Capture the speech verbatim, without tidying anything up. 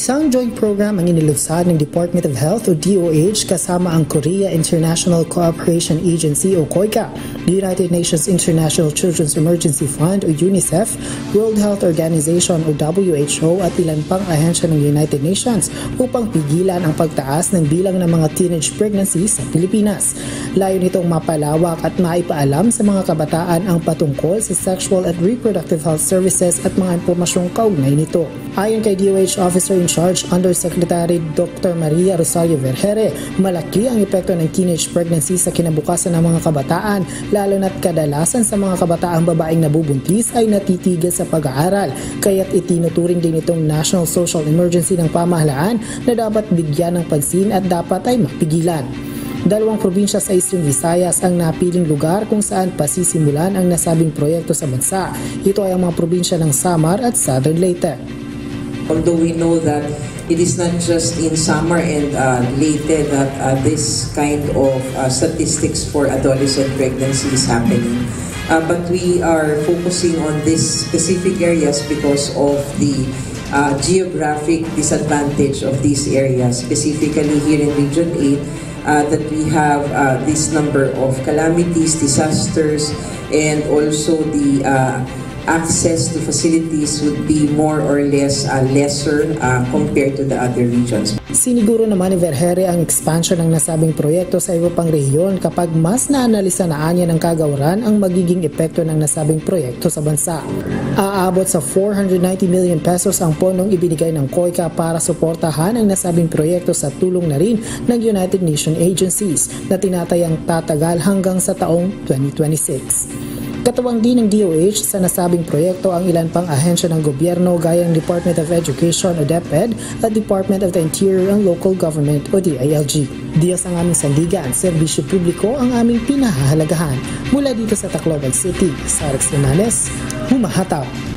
Isang joint program ang inilunsad ng Department of Health o D O H kasama ang Korea International Cooperation Agency o COICA, the United Nations International Children's Emergency Fund o UNICEF, World Health Organization o W H O at ilan pang ahensya ng United Nations upang pigilan ang pagtaas ng bilang ng mga teenage pregnancies sa Pilipinas. Layo nitong mapalawak at maipaalam sa mga kabataan ang patungkol sa sexual and reproductive health services at mga impormasyong kaugnay nito. Ayon kay D O H Officer in Charge Undersecretary Doctor Maria Rosario Vergeire, malaki ang epekto ng teenage pregnancy sa kinabukasan ng mga kabataan, lalo na't kadalasan sa mga kabataang babaeng nabubuntis ay natitigil sa pag-aaral, kaya't itinuturing din itong National Social Emergency ng pamahalaan na dapat bigyan ng pansin at dapat ay mapigilan. Dalawang probinsya sa Eastern Visayas ang napiling lugar kung saan pasisimulan ang nasabing proyekto sa bansa. Ito ay ang mga probinsya ng Samar at Southern Leyte. Although we know that it is not just in Samar and uh, Leyte that uh, this kind of uh, statistics for adolescent pregnancy is happening, uh, but we are focusing on these specific areas because of the uh, geographic disadvantage of these areas, specifically here in Region eight. Uh, that we have uh, this number of calamities, disasters, and also the uh, access to facilities would be more or less uh, lesser uh, compared to the other regions. Siniguro naman ni Vergeire ang expansion ng nasabing proyekto sa iba pang rehiyon kapag mas naanalisa na anya ng kagawaran ang magiging epekto ng nasabing proyekto sa bansa. Aabot sa four hundred ninety million pesos ang pondong ibinigay ng COICA para suportahan ang nasabing proyekto sa tulong na rin ng United Nations agencies na tinatayang tatagal hanggang sa taong twenty twenty-six. Katawang din ng D O H sa nasabing proyekto ang ilan pang ahensya ng gobyerno gaya ng Department of Education o DepEd at Department of the Interior and Local Government o D I L G. Diyos ang aming sandigan, serbisyo publiko ang aming pinahahalagahan. Mula dito sa Tacloban City, Sarah Cunales, humahataw.